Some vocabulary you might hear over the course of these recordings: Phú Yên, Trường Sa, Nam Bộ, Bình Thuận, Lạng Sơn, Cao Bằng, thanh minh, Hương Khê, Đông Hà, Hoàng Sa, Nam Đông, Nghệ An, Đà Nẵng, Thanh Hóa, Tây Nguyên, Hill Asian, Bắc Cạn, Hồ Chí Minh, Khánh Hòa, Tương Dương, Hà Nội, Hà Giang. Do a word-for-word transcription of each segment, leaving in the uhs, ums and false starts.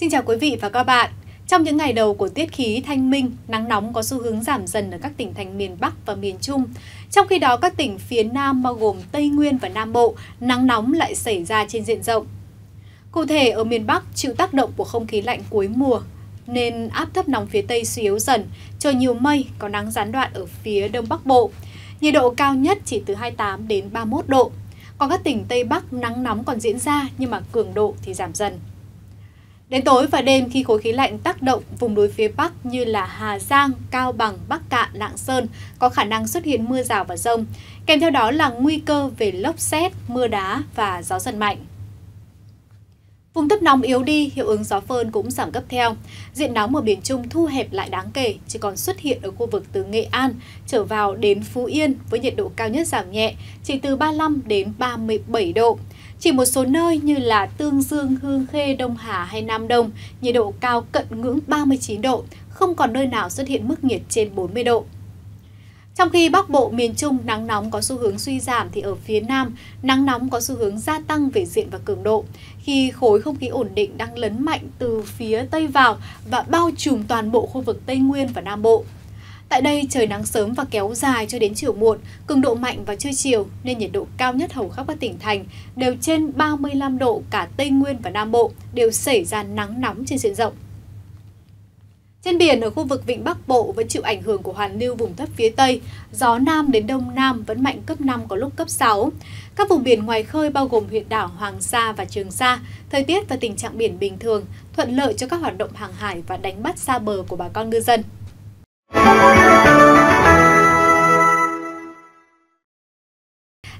Xin chào quý vị và các bạn. Trong những ngày đầu của tiết khí thanh minh, nắng nóng có xu hướng giảm dần ở các tỉnh thành miền Bắc và miền Trung. Trong khi đó, các tỉnh phía Nam bao gồm Tây Nguyên và Nam Bộ, nắng nóng lại xảy ra trên diện rộng. Cụ thể, ở miền Bắc chịu tác động của không khí lạnh cuối mùa, nên áp thấp nóng phía Tây suy yếu dần, trời nhiều mây, có nắng gián đoạn ở phía Đông Bắc Bộ. Nhiệt độ cao nhất chỉ từ hai mươi tám đến ba mươi mốt độ. Còn các tỉnh Tây Bắc nắng nóng còn diễn ra nhưng mà cường độ thì giảm dần. Đến tối và đêm khi khối khí lạnh tác động, vùng núi phía Bắc như là Hà Giang, Cao Bằng, Bắc Cạn, Lạng Sơn có khả năng xuất hiện mưa rào và dông, kèm theo đó là nguy cơ về lốc sét, mưa đá và gió giật mạnh. Vùng thấp nóng yếu đi, hiệu ứng gió phơn cũng giảm cấp theo. Diện nóng ở miền Trung thu hẹp lại đáng kể, chỉ còn xuất hiện ở khu vực từ Nghệ An trở vào đến Phú Yên với nhiệt độ cao nhất giảm nhẹ, chỉ từ ba mươi lăm đến ba mươi bảy độ. Chỉ một số nơi như là Tương Dương, Hương Khê, Đông Hà hay Nam Đông, nhiệt độ cao cận ngưỡng ba mươi chín độ, không còn nơi nào xuất hiện mức nhiệt trên bốn mươi độ. Trong khi Bắc Bộ, miền Trung nắng nóng có xu hướng suy giảm thì ở phía Nam, nắng nóng có xu hướng gia tăng về diện và cường độ khi khối không khí ổn định đang lấn mạnh từ phía Tây vào và bao trùm toàn bộ khu vực Tây Nguyên và Nam Bộ. Tại đây, trời nắng sớm và kéo dài cho đến chiều muộn, cường độ mạnh vào trưa chiều nên nhiệt độ cao nhất hầu khắp các tỉnh thành đều trên ba mươi lăm độ, cả Tây Nguyên và Nam Bộ đều xảy ra nắng nóng trên diện rộng. Trên biển, ở khu vực Vịnh Bắc Bộ vẫn chịu ảnh hưởng của hoàn lưu vùng thấp phía Tây, gió Nam đến Đông Nam vẫn mạnh cấp năm có lúc cấp sáu. Các vùng biển ngoài khơi bao gồm huyện đảo Hoàng Sa và Trường Sa, thời tiết và tình trạng biển bình thường, thuận lợi cho các hoạt động hàng hải và đánh bắt xa bờ của bà con ngư dân.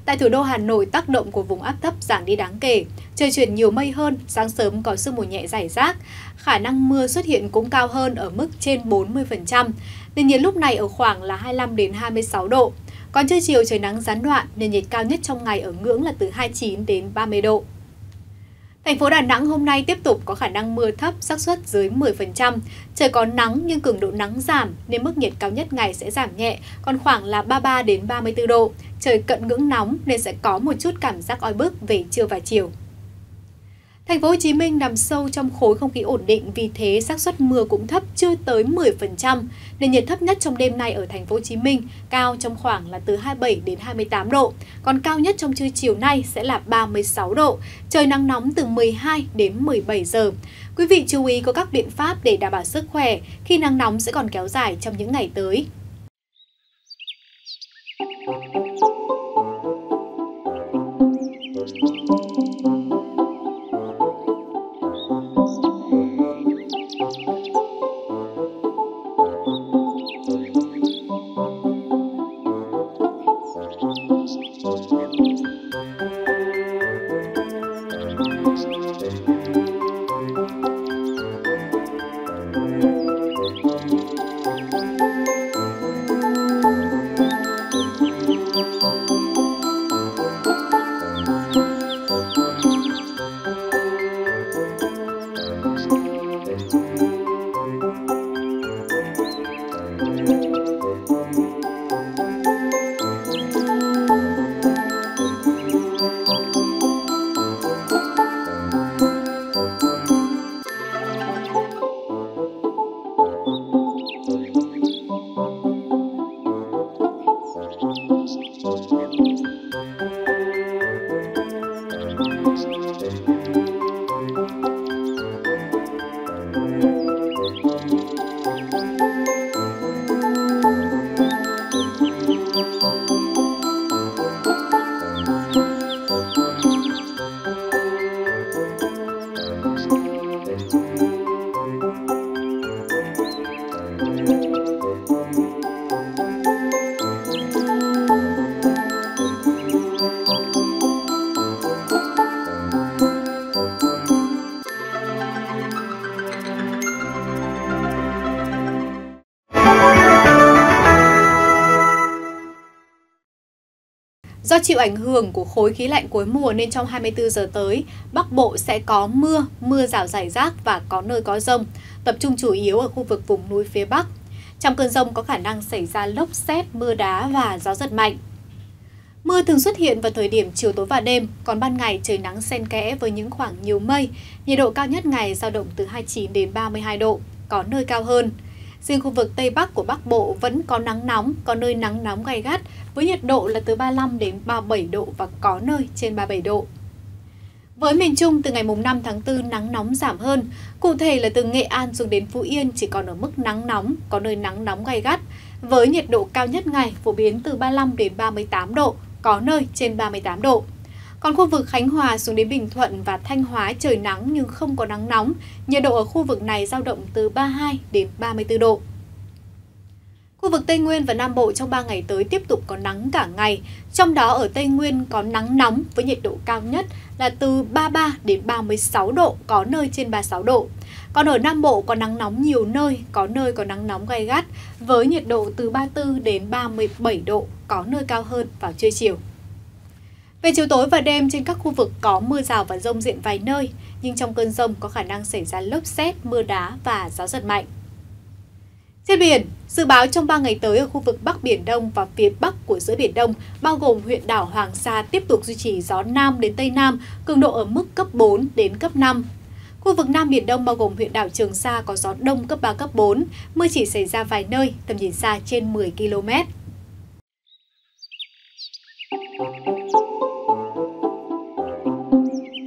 Tại thủ đô Hà Nội, tác động của vùng áp thấp giảm đi đáng kể. Trời chuyển nhiều mây hơn, sáng sớm có sương mù nhẹ rải rác. Khả năng mưa xuất hiện cũng cao hơn ở mức trên bốn mươi phần trăm. Nền nhiệt lúc này ở khoảng là hai mươi lăm đến hai mươi sáu độ. Còn trưa chiều trời nắng gián đoạn, nền nhiệt cao nhất trong ngày ở ngưỡng là từ hai mươi chín đến ba mươi độ. Thành phố Đà Nẵng hôm nay tiếp tục có khả năng mưa thấp, xác suất dưới mười phần trăm. Trời có nắng nhưng cường độ nắng giảm nên mức nhiệt cao nhất ngày sẽ giảm nhẹ, còn khoảng là ba mươi ba đến ba mươi tư độ. Trời cận ngưỡng nóng nên sẽ có một chút cảm giác oi bức về trưa và chiều. Thành phố Hồ Chí Minh nằm sâu trong khối không khí ổn định, vì thế xác suất mưa cũng thấp, chưa tới mười phần trăm. Nền nhiệt thấp nhất trong đêm nay ở thành phố Hồ Chí Minh cao trong khoảng là từ hai mươi bảy đến hai mươi tám độ, còn cao nhất trong trưa chiều nay sẽ là ba mươi sáu độ. Trời nắng nóng từ mười hai đến mười bảy giờ. Quý vị chú ý có các biện pháp để đảm bảo sức khỏe khi nắng nóng sẽ còn kéo dài trong những ngày tới. Do chịu ảnh hưởng của khối khí lạnh cuối mùa nên trong hai mươi tư giờ tới, Bắc Bộ sẽ có mưa, mưa rào rải rác và có nơi có dông, tập trung chủ yếu ở khu vực vùng núi phía Bắc. Trong cơn dông có khả năng xảy ra lốc sét, mưa đá và gió giật mạnh. Mưa thường xuất hiện vào thời điểm chiều tối và đêm, còn ban ngày trời nắng xen kẽ với những khoảng nhiều mây. Nhiệt độ cao nhất ngày dao động từ hai mươi chín đến ba mươi hai độ, có nơi cao hơn. Riêng khu vực Tây Bắc của Bắc Bộ vẫn có nắng nóng, có nơi nắng nóng gay gắt, với nhiệt độ là từ ba mươi lăm đến ba mươi bảy độ và có nơi trên ba mươi bảy độ. Với miền Trung, từ ngày mùng năm tháng tư nắng nóng giảm hơn, cụ thể là từ Nghệ An xuống đến Phú Yên chỉ còn ở mức nắng nóng, có nơi nắng nóng gay gắt, với nhiệt độ cao nhất ngày phổ biến từ ba mươi lăm đến ba mươi tám độ, có nơi trên ba mươi tám độ. Còn khu vực Khánh Hòa xuống đến Bình Thuận và Thanh Hóa trời nắng nhưng không có nắng nóng, nhiệt độ ở khu vực này dao động từ ba mươi hai đến ba mươi tư độ. Khu vực Tây Nguyên và Nam Bộ trong ba ngày tới tiếp tục có nắng cả ngày, trong đó ở Tây Nguyên có nắng nóng với nhiệt độ cao nhất là từ ba mươi ba đến ba mươi sáu độ, có nơi trên ba mươi sáu độ. Còn ở Nam Bộ có nắng nóng nhiều nơi, có nơi có nắng nóng gay gắt với nhiệt độ từ ba mươi tư đến ba mươi bảy độ, có nơi cao hơn vào trưa chiều. Về chiều tối và đêm trên các khu vực có mưa rào và dông diện vài nơi, nhưng trong cơn dông có khả năng xảy ra lốc sét, mưa đá và gió giật mạnh. Trên biển, dự báo trong ba ngày tới ở khu vực Bắc Biển Đông và phía Bắc của giữa Biển Đông, bao gồm huyện đảo Hoàng Sa tiếp tục duy trì gió Nam đến Tây Nam, cường độ ở mức cấp bốn đến cấp năm. Khu vực Nam Biển Đông bao gồm huyện đảo Trường Sa có gió Đông cấp ba, cấp bốn, mưa chỉ xảy ra vài nơi, tầm nhìn xa trên mười ki lô mét.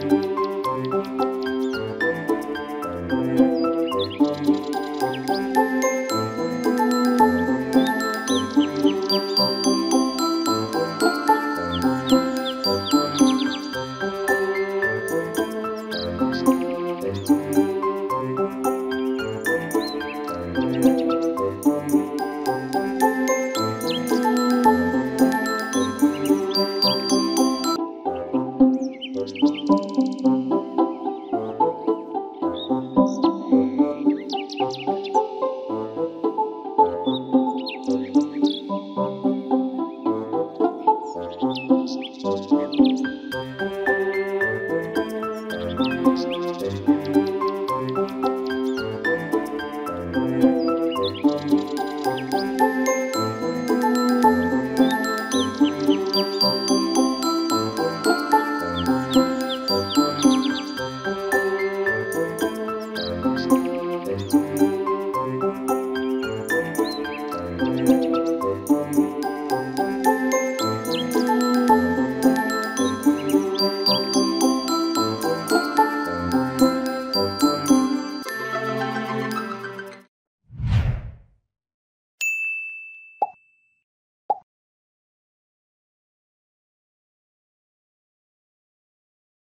Thank you.